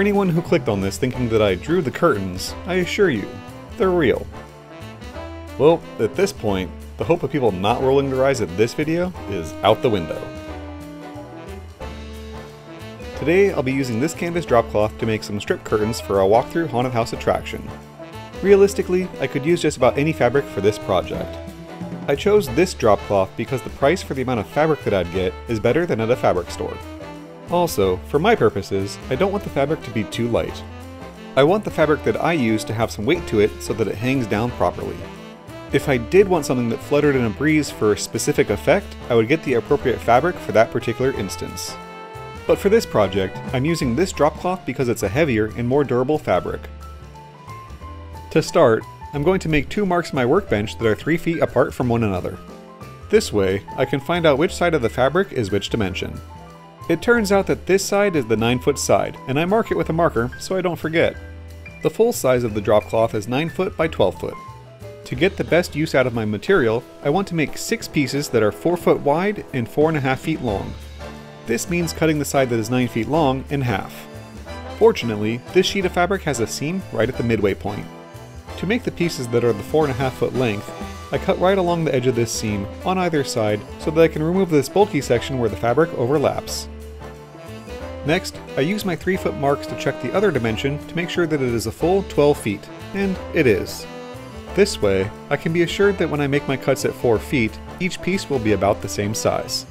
For anyone who clicked on this thinking that I drew the curtains, I assure you, they're real. Well, at this point, the hope of people not rolling their eyes at this video is out the window. Today, I'll be using this canvas drop cloth to make some strip curtains for our walkthrough haunted house attraction. Realistically, I could use just about any fabric for this project. I chose this drop cloth because the price for the amount of fabric that I'd get is better than at a fabric store. Also, for my purposes, I don't want the fabric to be too light. I want the fabric that I use to have some weight to it so that it hangs down properly. If I did want something that fluttered in a breeze for a specific effect, I would get the appropriate fabric for that particular instance. But for this project, I'm using this drop cloth because it's a heavier and more durable fabric. To start, I'm going to make two marks on my workbench that are 3 feet apart from one another. This way, I can find out which side of the fabric is which dimension. It turns out that this side is the 9-foot side, and I mark it with a marker so I don't forget. The full size of the drop cloth is 9 foot by 12 foot. To get the best use out of my material, I want to make 6 pieces that are 4 foot wide and 4.5 feet long. This means cutting the side that is 9 feet long in half. Fortunately, this sheet of fabric has a seam right at the midway point. To make the pieces that are the 4.5 foot length, I cut right along the edge of this seam on either side so that I can remove this bulky section where the fabric overlaps. Next, I use my 3 foot marks to check the other dimension to make sure that it is a full 12 feet, and it is. This way, I can be assured that when I make my cuts at 4 feet, each piece will be about the same size.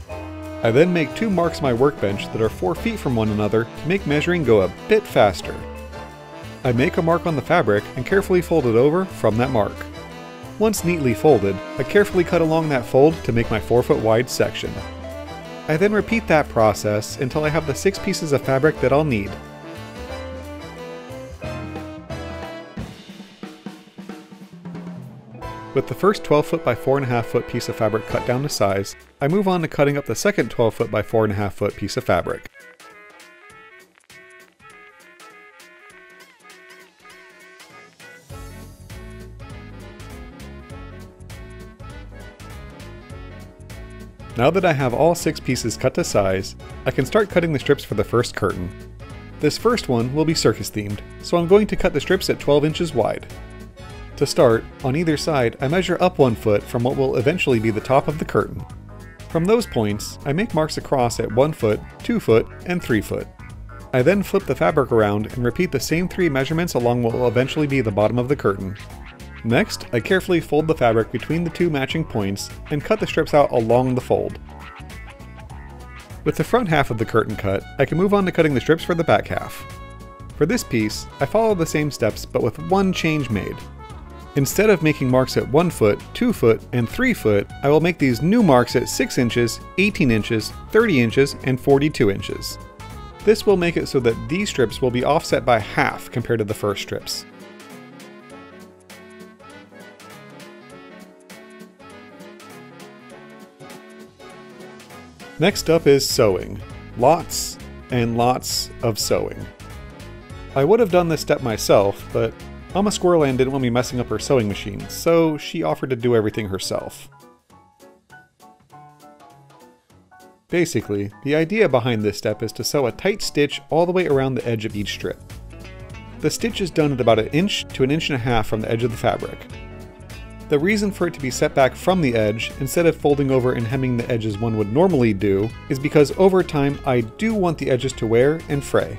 I then make 2 marks on my workbench that are 4 feet from one another to make measuring go a bit faster. I make a mark on the fabric and carefully fold it over from that mark. Once neatly folded, I carefully cut along that fold to make my 4 foot wide section. I then repeat that process until I have the 6 pieces of fabric that I'll need. With the first 12 foot by 4.5 foot piece of fabric cut down to size, I move on to cutting up the second 12 foot by 4.5 foot piece of fabric. Now that I have all 6 pieces cut to size, I can start cutting the strips for the first curtain. This first one will be circus themed, so I'm going to cut the strips at 12 inches wide. To start, on either side, I measure up 1 foot from what will eventually be the top of the curtain. From those points, I make marks across at 1 foot, 2 foot, and 3 foot. I then flip the fabric around and repeat the same 3 measurements along what will eventually be the bottom of the curtain. Next, I carefully fold the fabric between the 2 matching points and cut the strips out along the fold. With the front half of the curtain cut, I can move on to cutting the strips for the back half. For this piece, I follow the same steps but with one change made. Instead of making marks at 1 foot, 2 foot, and 3 foot, I will make these new marks at 6 inches, 18 inches, 30 inches, and 42 inches. This will make it so that these strips will be offset by half compared to the first strips. Next up is sewing. Lots and lots of sewing. I would have done this step myself, but Mama Squirreland didn't want me messing up her sewing machine, so she offered to do everything herself. Basically, the idea behind this step is to sew a tight stitch all the way around the edge of each strip. The stitch is done at about 1 inch to 1.5 inches from the edge of the fabric. The reason for it to be set back from the edge, instead of folding over and hemming the edges one would normally do, is because over time I do want the edges to wear and fray.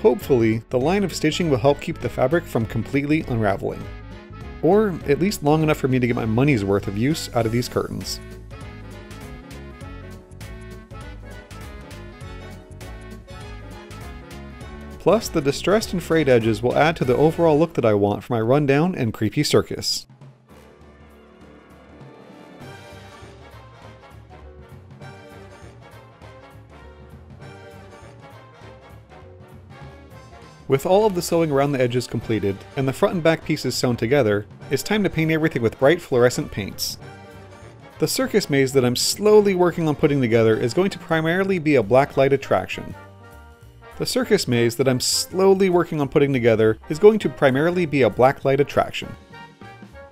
Hopefully, the line of stitching will help keep the fabric from completely unraveling. Or at least long enough for me to get my money's worth of use out of these curtains. Plus, the distressed and frayed edges will add to the overall look that I want for my rundown and creepy circus. With all of the sewing around the edges completed, and the front and back pieces sewn together, it's time to paint everything with bright fluorescent paints. The circus maze that I'm slowly working on putting together is going to primarily be a black light attraction.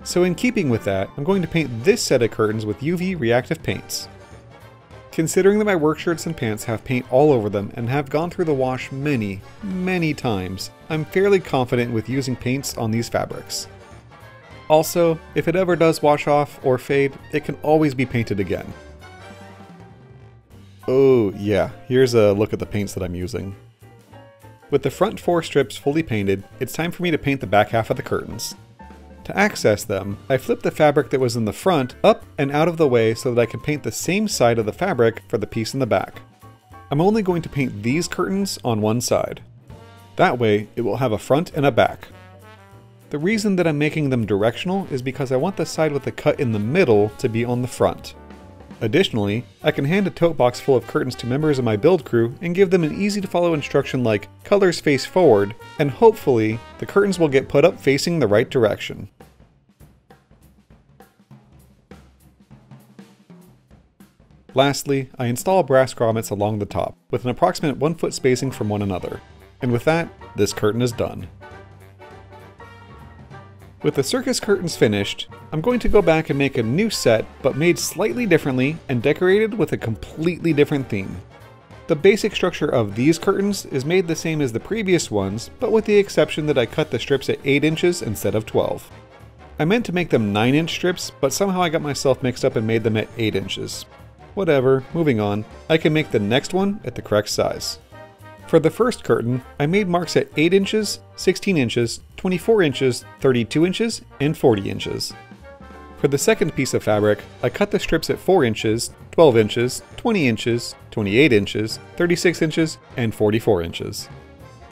So in keeping with that, I'm going to paint this set of curtains with UV reactive paints. Considering that my work shirts and pants have paint all over them and have gone through the wash many, many times, I'm fairly confident with using paints on these fabrics. Also, if it ever does wash off or fade, it can always be painted again. Oh yeah, here's a look at the paints that I'm using. With the front four strips fully painted, it's time for me to paint the back half of the curtains. To access them, I flip the fabric that was in the front up and out of the way so that I can paint the same side of the fabric for the piece in the back. I'm only going to paint these curtains on one side. That way, it will have a front and a back. The reason that I'm making them directional is because I want the side with the cut in the middle to be on the front. Additionally, I can hand a tote box full of curtains to members of my build crew and give them an easy to follow instruction like colors face forward, and hopefully the curtains will get put up facing the right direction. Lastly, I install brass grommets along the top, with an approximate 1 foot spacing from one another. And with that, this curtain is done. With the circus curtains finished, I'm going to go back and make a new set, but made slightly differently and decorated with a completely different theme. The basic structure of these curtains is made the same as the previous ones, but with the exception that I cut the strips at 8 inches instead of 12. I meant to make them 9-inch strips, but somehow I got myself mixed up and made them at 8 inches. Whatever, moving on, I can make the next one at the correct size. For the first curtain, I made marks at 8 inches, 16 inches, 24 inches, 32 inches, and 40 inches. For the second piece of fabric, I cut the strips at 4 inches, 12 inches, 20 inches, 28 inches, 36 inches, and 44 inches.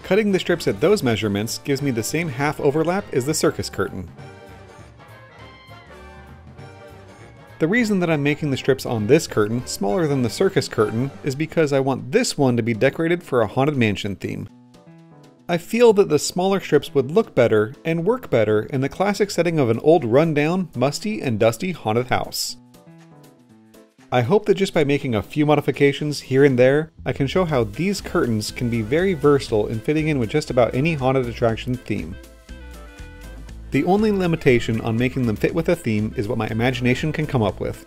Cutting the strips at those measurements gives me the same half overlap as the circus curtain. The reason that I'm making the strips on this curtain smaller than the circus curtain is because I want this one to be decorated for a Haunted Mansion theme. I feel that the smaller strips would look better and work better in the classic setting of an old rundown, musty and dusty haunted house. I hope that just by making a few modifications here and there, I can show how these curtains can be very versatile in fitting in with just about any haunted attraction theme. The only limitation on making them fit with a theme is what my imagination can come up with.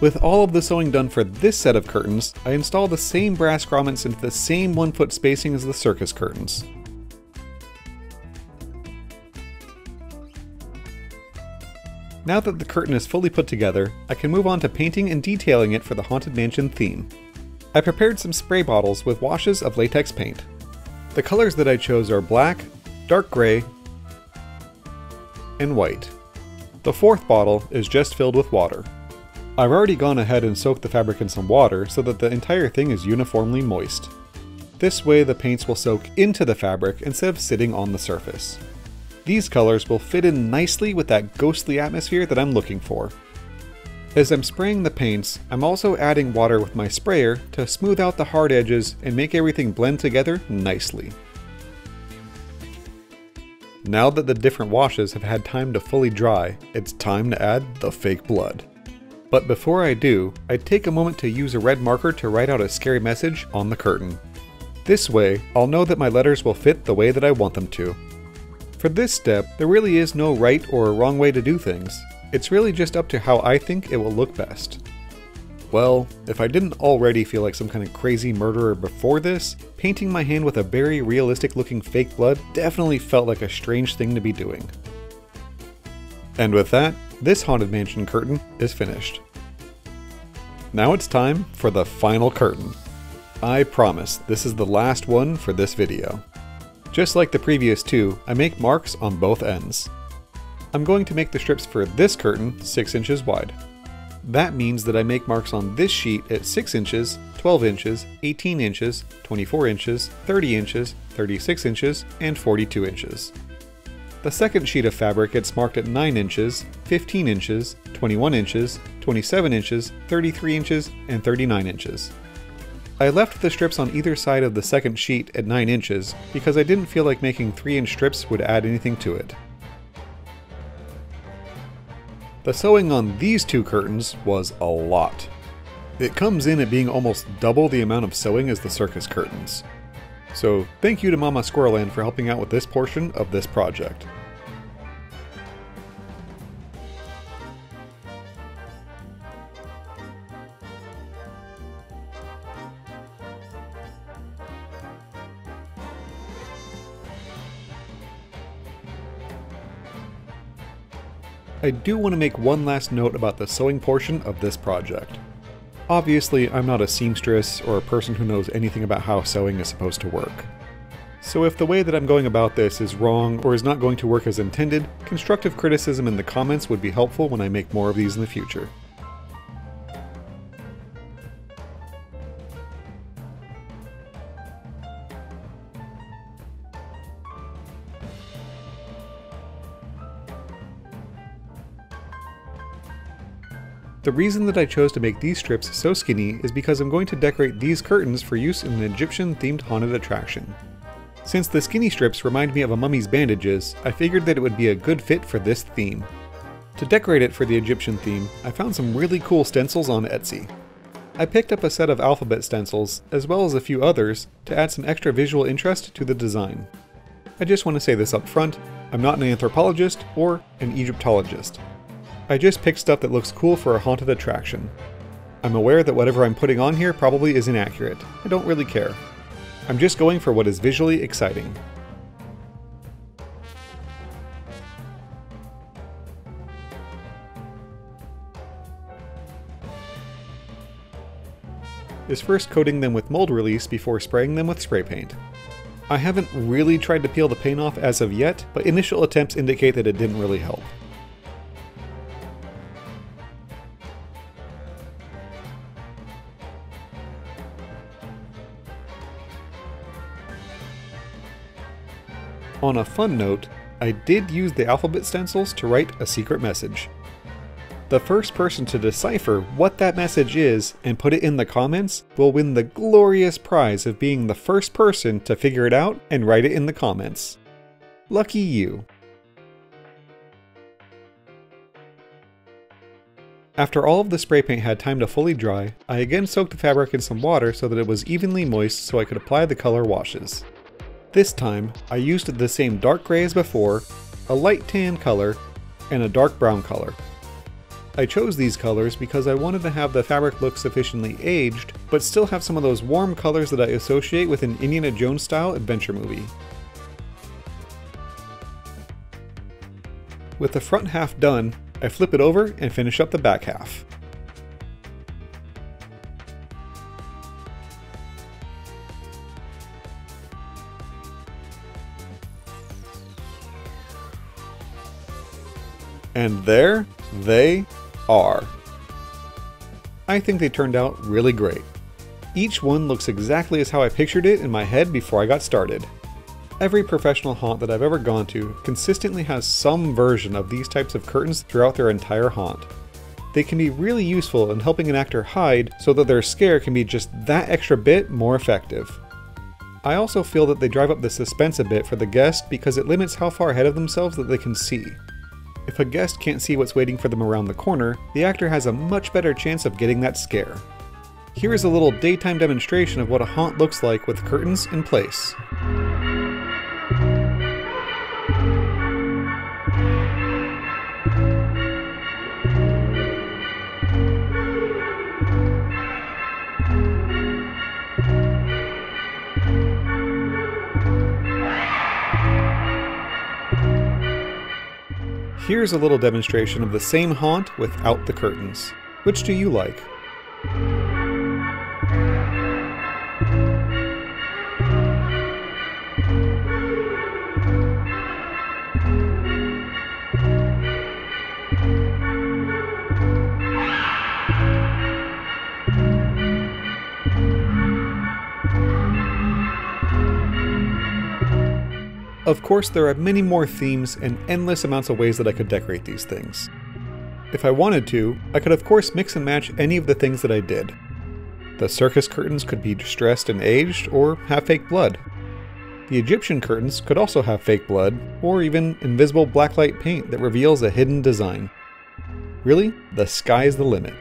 With all of the sewing done for this set of curtains, I install the same brass grommets into the same 1 foot spacing as the circus curtains. Now that the curtain is fully put together, I can move on to painting and detailing it for the Haunted Mansion theme. I prepared some spray bottles with washes of latex paint. The colors that I chose are black, dark gray, and white. The fourth bottle is just filled with water. I've already gone ahead and soaked the fabric in some water so that the entire thing is uniformly moist. This way the paints will soak into the fabric instead of sitting on the surface. These colors will fit in nicely with that ghostly atmosphere that I'm looking for. As I'm spraying the paints, I'm also adding water with my sprayer to smooth out the hard edges and make everything blend together nicely. Now that the different washes have had time to fully dry, it's time to add the fake blood. But before I do, I take a moment to use a red marker to write out a scary message on the curtain. This way, I'll know that my letters will fit the way that I want them to. For this step, there really is no right or wrong way to do things. It's really just up to how I think it will look best. Well, if I didn't already feel like some kind of crazy murderer before this, painting my hand with a very realistic looking fake blood definitely felt like a strange thing to be doing. And with that, this Haunted Mansion curtain is finished. Now it's time for the final curtain. I promise this is the last one for this video. Just like the previous two, I make marks on both ends. I'm going to make the strips for this curtain 6 inches wide. That means that I make marks on this sheet at 6 inches, 12 inches, 18 inches, 24 inches, 30 inches, 36 inches, and 42 inches. The second sheet of fabric gets marked at 9 inches, 15 inches, 21 inches, 27 inches, 33 inches, and 39 inches. I left the strips on either side of the second sheet at 9 inches because I didn't feel like making 3-inch strips would add anything to it. The sewing on these two curtains was a lot. It comes in at being almost double the amount of sewing as the circus curtains. So thank you to Mama Squirreland for helping out with this portion of this project. I do want to make one last note about the sewing portion of this project. Obviously, I'm not a seamstress or a person who knows anything about how sewing is supposed to work. So if the way that I'm going about this is wrong or is not going to work as intended, constructive criticism in the comments would be helpful when I make more of these in the future. The reason that I chose to make these strips so skinny is because I'm going to decorate these curtains for use in an Egyptian-themed haunted attraction. Since the skinny strips remind me of a mummy's bandages, I figured that it would be a good fit for this theme. To decorate it for the Egyptian theme, I found some really cool stencils on Etsy. I picked up a set of alphabet stencils, as well as a few others, to add some extra visual interest to the design. I just want to say this up front, I'm not an anthropologist or an Egyptologist. I just picked stuff that looks cool for a haunted attraction. I'm aware that whatever I'm putting on here probably is inaccurate. I don't really care. I'm just going for what is visually exciting. Is first coating them with mold release before spraying them with spray paint. I haven't really tried to peel the paint off as of yet, but initial attempts indicate that it didn't really help. On a fun note, I did use the alphabet stencils to write a secret message. The first person to decipher what that message is and put it in the comments will win the glorious prize of being the first person to figure it out and write it in the comments. Lucky you! After all of the spray paint had time to fully dry, I again soaked the fabric in some water so that it was evenly moist so I could apply the color washes. This time, I used the same dark gray as before, a light tan color, and a dark brown color. I chose these colors because I wanted to have the fabric look sufficiently aged, but still have some of those warm colors that I associate with an Indiana Jones-style adventure movie. With the front half done, I flip it over and finish up the back half. And there they are. I think they turned out really great. Each one looks exactly as how I pictured it in my head before I got started. Every professional haunt that I've ever gone to consistently has some version of these types of curtains throughout their entire haunt. They can be really useful in helping an actor hide so that their scare can be just that extra bit more effective. I also feel that they drive up the suspense a bit for the guest because it limits how far ahead of themselves that they can see. If a guest can't see what's waiting for them around the corner, the actor has a much better chance of getting that scare. Here is a little daytime demonstration of what a haunt looks like with curtains in place. Here's a little demonstration of the same haunt without the curtains. Which do you like? Of course, there are many more themes and endless amounts of ways that I could decorate these things. If I wanted to, I could of course mix and match any of the things that I did. The circus curtains could be distressed and aged, or have fake blood. The Egyptian curtains could also have fake blood, or even invisible blacklight paint that reveals a hidden design. Really, the sky's the limit.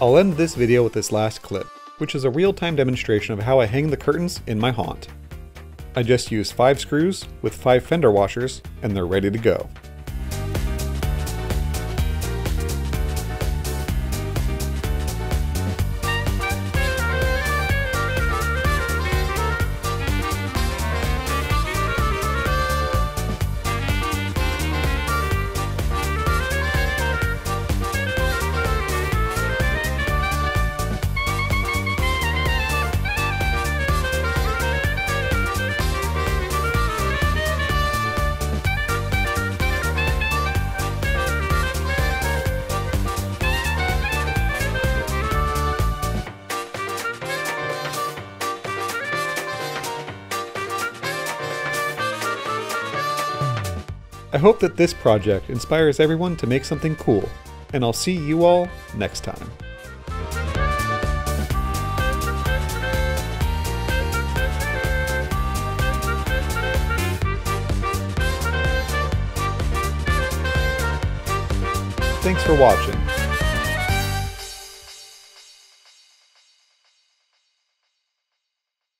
I'll end this video with this last clip, which is a real-time demonstration of how I hang the curtains in my haunt. I just use 5 screws with 5 fender washers, and they're ready to go. I hope that this project inspires everyone to make something cool, and I'll see you all next time. Thanks for watching.